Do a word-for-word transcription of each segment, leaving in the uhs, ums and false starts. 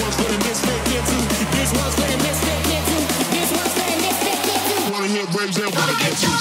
one's for the misfit kid too. This one's for the misfit kid too. This one's for the misfit kid too. Wanna hear braves and wanna get you.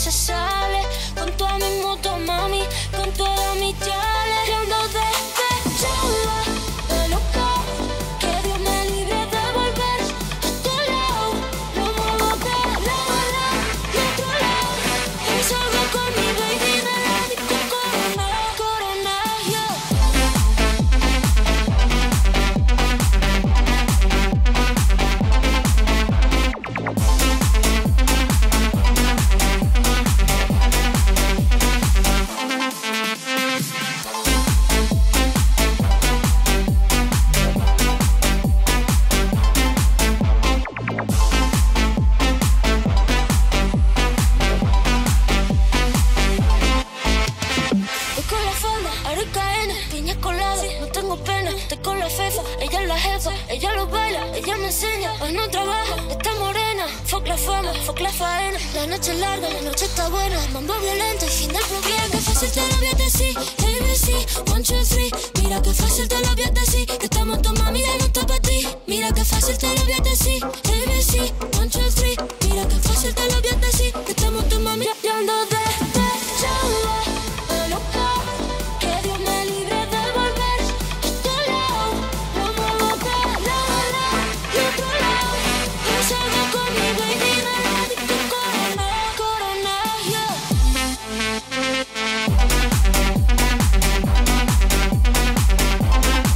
se sale. Con tu ánimo, mami, con toda mi chale. Yo ando desde chola, de loca, que Dios me libre de volver a tu lado. No muevo de la bala, de tu lado. Y salgo con mi baby de la disco corona, corona, yeah. Piña colada, no tengo pena, estoy con la fefa, ella es la jefa, ella lo baila, ella me enseña, hoy no trabaja, está morena, fuck la fama, fuck la faena, la noche es larga, la noche está buena, mambo violento y fin del problema. Que fácil te lo voy a decir, A B C, one, two, three, mira que fácil te lo voy a decir, que estamos tu mami ya no está pa' ti, mira que fácil te lo voy a decir, A B C, one, two, three, mira que fácil te lo voy a decir, que estamos tu mami ya ando desde chola. We'll be right back.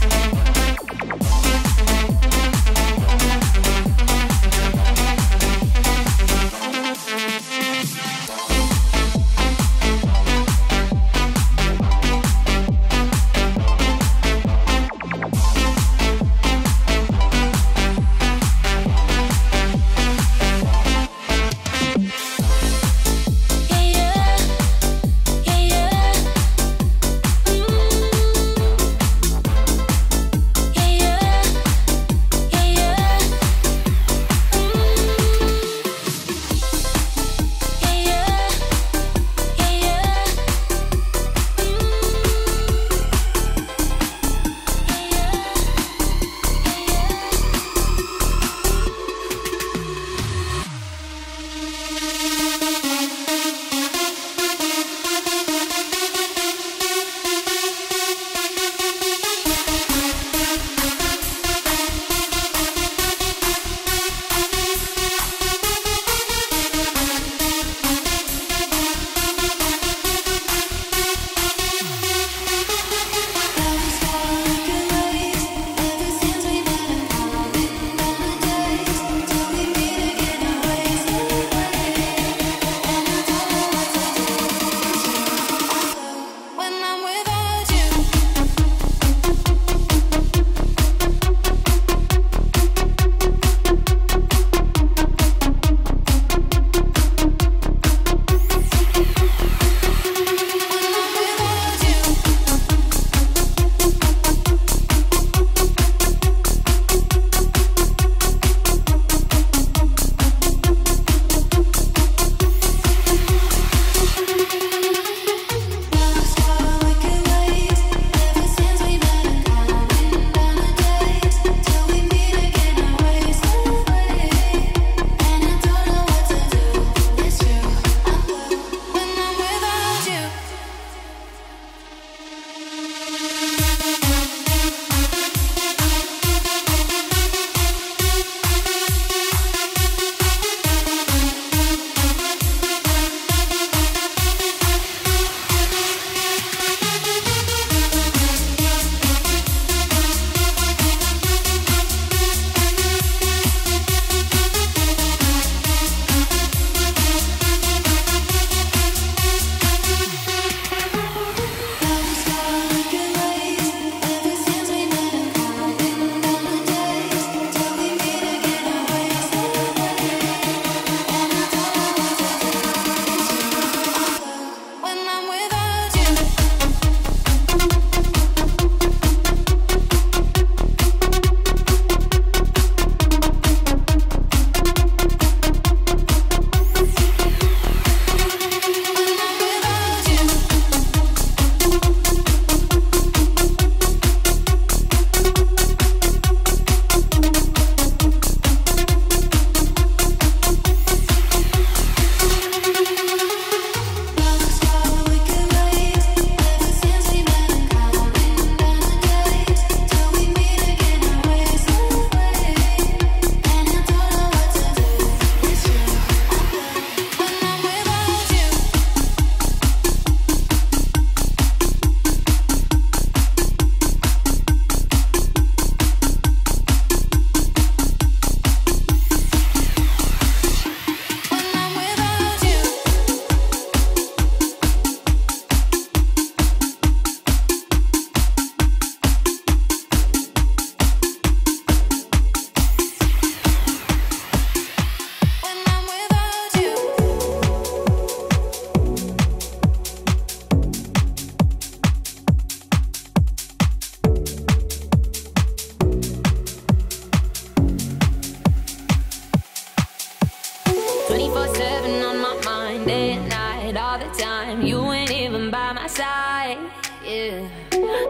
it all the time. You ain't even by my side, yeah.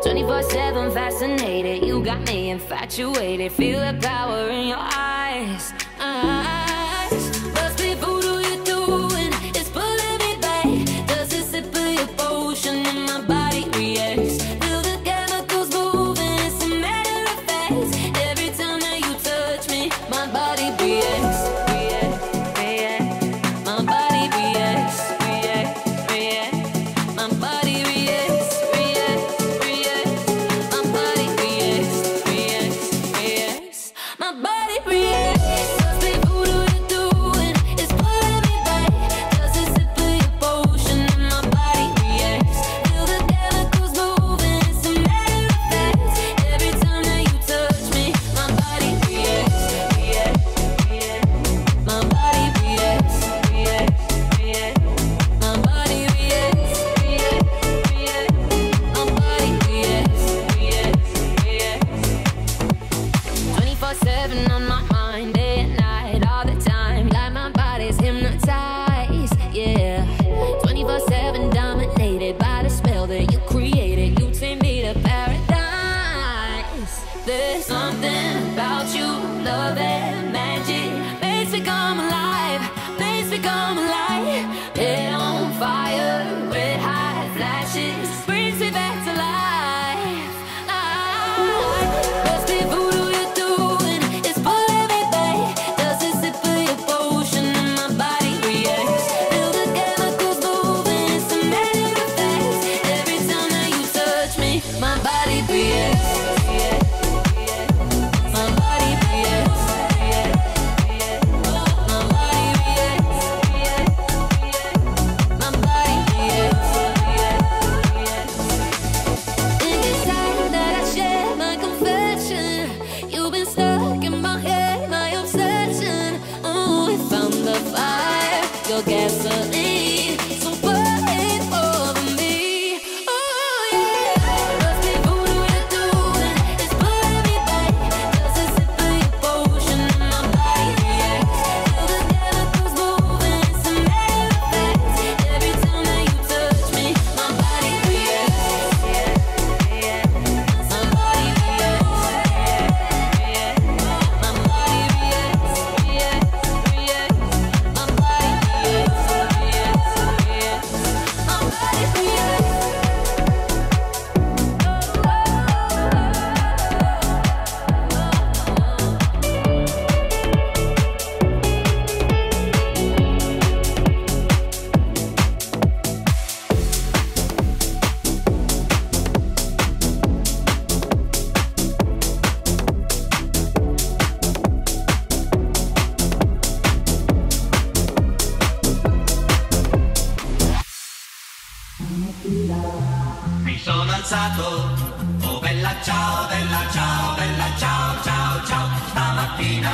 twenty-four seven fascinated. You got me infatuated. Feel the power in your eyes. There's something about you, love and magic. Makes me come alive, makes me come alive. Head on fire, red hot flashes. Brings me back to life, life. Must be voodoo you're doing, it's pulling me back. Does it sip of your potion and my body reacts. Feel the chemicals moving, it's a matter of fact. Every time that you touch me, my body reacts. Gasoline, so burn for me. Oh yeah. Must be voodoo you're doing, it's pulling me back. Does a sip of your potion in my body reacts. Feel the chemicals moving, it's a matter of fact. Every time that you touch me, my body reacts. My body reacts. My body reacts. Mi sono alzato, oh bella ciao, bella ciao, bella ciao, ciao, ciao. Stamattina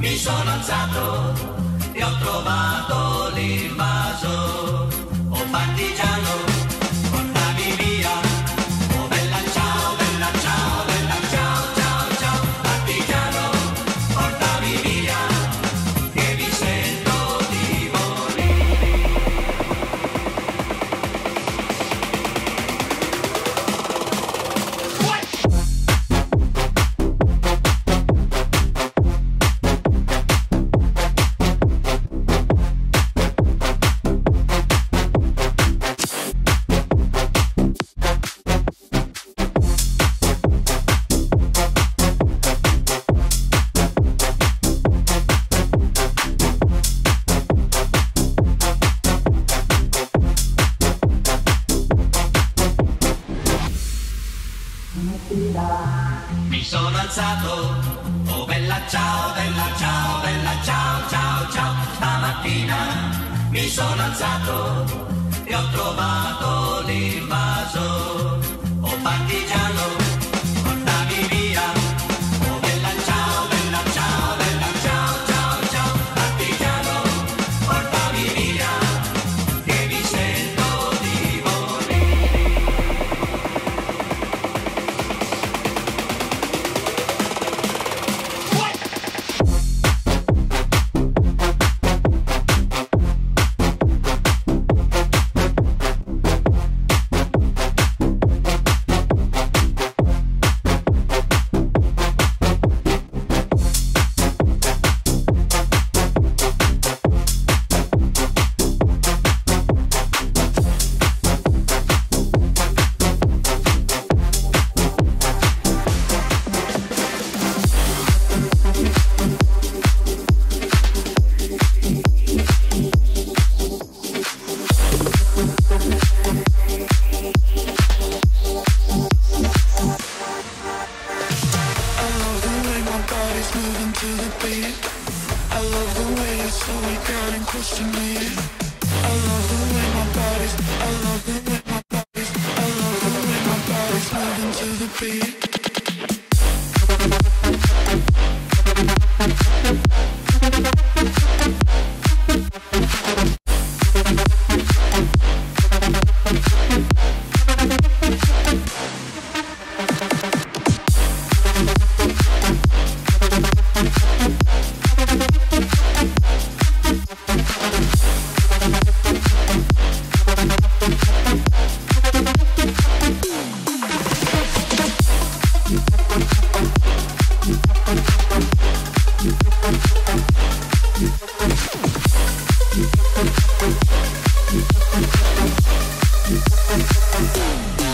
mi sono alzato e ho trovato l'invaso. Oh partigiano, portami via. Oh bella ciao, bella ciao, bella ciao, ciao, ciao. Partigiano, portami via, che mi sento di morire. Mi sono alzato, oh bella ciao, bella ciao, bella ciao, ciao, ciao. Stamattina mi sono alzato e ho trovato l'invaso. Oh partigiano, portami via. Oh bella ciao, bella ciao, bella ciao, ciao, ciao. Partigiano, portami via, che mi sento di morire. You